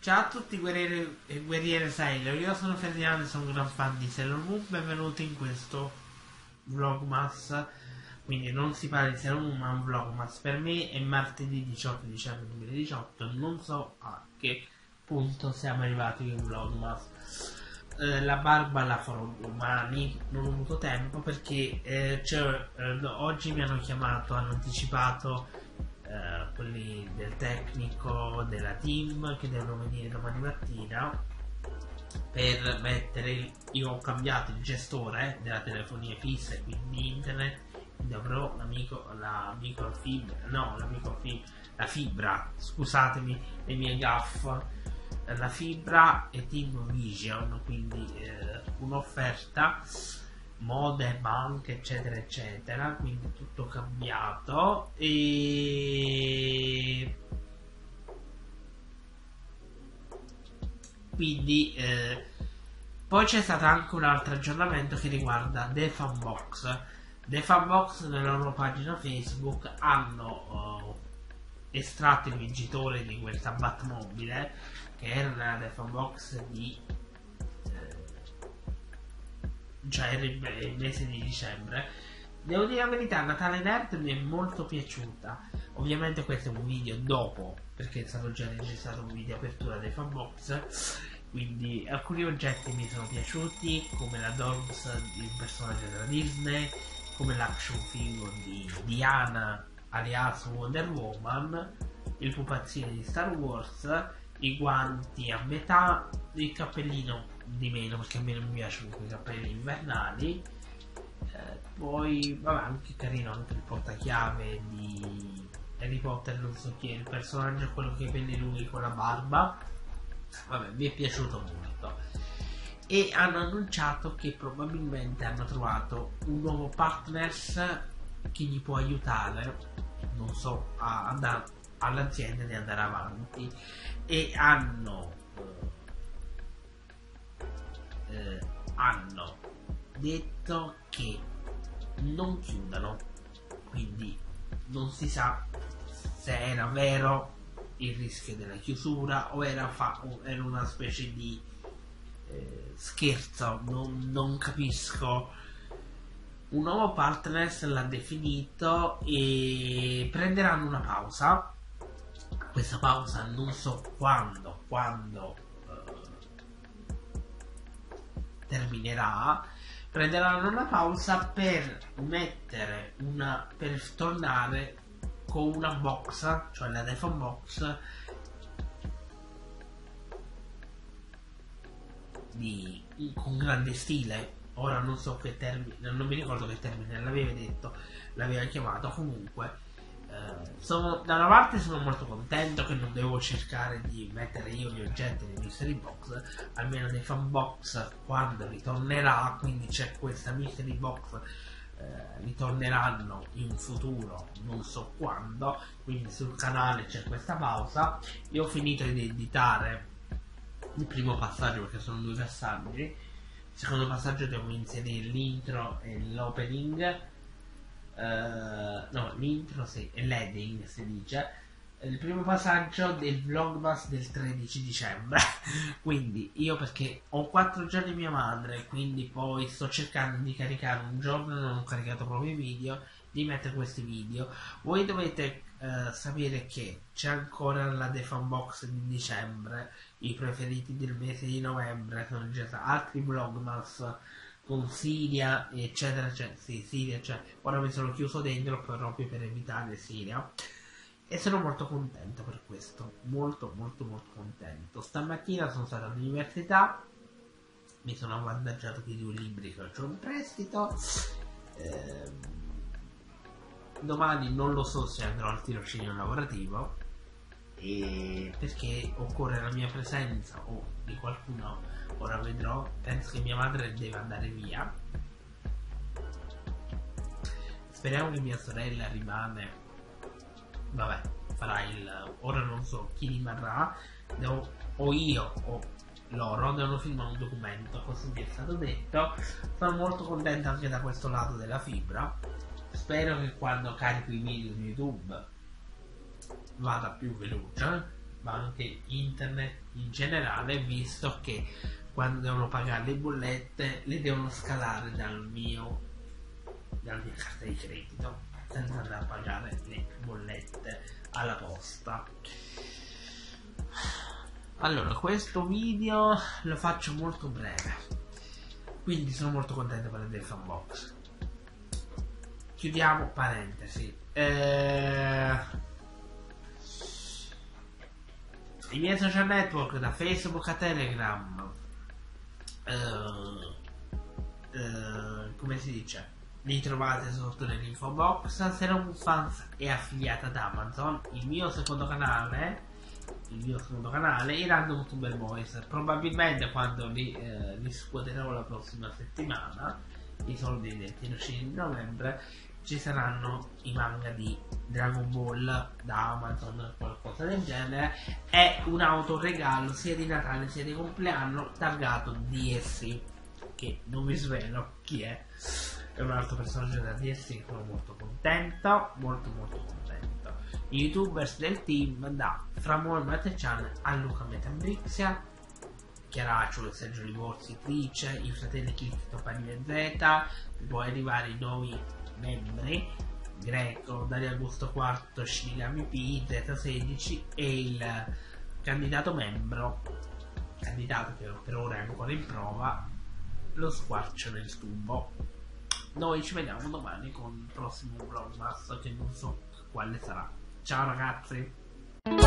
Ciao a tutti guerrieri e guerriere Sailor, io sono Ferdinando e sono un gran fan di Sailor Moon. Benvenuti in questo vlogmas, quindi non si parla di Sailor Moon ma un vlogmas. Per me è martedì 18 dicembre 2018, non so a che punto siamo arrivati in vlogmas. La barba la farò domani, non ho avuto tempo perché oggi mi hanno chiamato, hanno anticipato quelli del tecnico della TIM che devono venire domani mattina per mettere, io ho cambiato il gestore della telefonia fissa e quindi internet, quindi avrò la fibra, scusatemi le mie gaffe, la fibra e TIM Vision, quindi un'offerta mode, banche eccetera eccetera, quindi tutto cambiato e quindi poi c'è stato anche un altro aggiornamento che riguarda TheFunBox. TheFunBox nella loro pagina Facebook hanno estratto il vincitore di questa Batmobile che era nella TheFunBox di cioè era il mese di dicembre. Devo dire la verità, Natale Nerd mi è molto piaciuta. Ovviamente questo è un video dopo, perché è stato già registrato un video apertura TheFunBox, quindi alcuni oggetti mi sono piaciuti, come la Dorbz, il personaggio della Disney, come l'action figure di Diana alias Wonder Woman, il pupazzino di Star Wars, i guanti a metà, il cappellino di meno perché a me non mi piacciono quei cappelli invernali, poi vabbè, anche carino anche il portachiave di Harry Potter, non so chi è il personaggio, è quello che vende lui con la barba, vabbè mi è piaciuto molto. E hanno annunciato che probabilmente hanno trovato un nuovo partner che gli può aiutare, non so, a andare all'azienda di andare avanti, e hanno detto che non chiudano, quindi non si sa se era vero il rischio della chiusura o era una specie di scherzo, non capisco. Un nuovo partner l'ha definito e prenderanno una pausa. Questa pausa non so quando terminerà. Prenderanno una pausa per tornare con una box, cioè la TheFunBox con grande stile. Ora non so che termine, non mi ricordo che termine l'aveva detto, l'aveva chiamato. Comunque da una parte sono molto contento che non devo cercare di mettere io gli oggetti nei mystery box, almeno nei fan box quando ritornerà, quindi c'è questa mystery box, ritorneranno in futuro non so quando, quindi sul canale c'è questa pausa. Io ho finito di editare il primo passaggio perché sono due passaggi, il secondo passaggio devo inserire l'intro e l'opening. No, l'intro sì, e l'heading si dice, il primo passaggio del vlogmas del 13 dicembre quindi io, perché ho 4 giorni mia madre, quindi poi sto cercando di caricare un giorno, non ho caricato proprio i video, di mettere questi video. Voi dovete sapere che c'è ancora la TheFunBox di dicembre, i preferiti del mese di novembre, sono già altri vlogmas con Siria eccetera eccetera, sì, Siria, cioè ora mi sono chiuso dentro proprio per evitare Siria e sono molto contento per questo, molto contento. Stamattina sono stato all'università, mi sono avvantaggiato di 2 libri che ho in prestito, domani non lo so se andrò al tirocinio lavorativo e perché occorre la mia presenza o di qualcuno, ora vedrò, penso che mia madre deve andare via, speriamo che mia sorella rimane, vabbè farà ora non so chi rimarrà, o io o loro devono firmare un documento, così mi è stato detto. Sono molto contento anche da questo lato della fibra. Spero che quando carico i video su YouTube vada più veloce, ma anche internet in generale, visto che quando devono pagare le bollette le devono scalare dalla mia carta di credito, senza andare a pagare le bollette alla posta. Allora, questo video lo faccio molto breve, quindi sono molto contento per il TheFunBox. Chiudiamo parentesi. I miei social network, da Facebook a Telegram, come si dice, li trovate sotto nell'info box. Sailor Moon Fans è affiliata ad Amazon. Il mio secondo canale è Random Tuber Boys. Probabilmente quando li scuoterò la prossima settimana, i soldi del tirocini di novembre, ci saranno i manga di Dragon Ball da Amazon, qualcosa del genere, e un autoregalo sia di Natale sia di compleanno targato DS, che non vi svelo chi è un altro personaggio da DS che sono molto contento, molto contento. I youtubers del team, da Frameover Matte-Channel a Lucametal Brixia, Kiarachu, Sergio Li Volsi, Trice, i fratelli Clicktopanimez, Zeta, poi arrivare i nuovi membri, Greco, Dario Augusto Quarto, Shinigami P, Zeta 16 e il candidato che per ora è ancora in prova, lo squarcio nel tubo. Noi ci vediamo domani con il prossimo vlogmas, che non so quale sarà. Ciao ragazzi!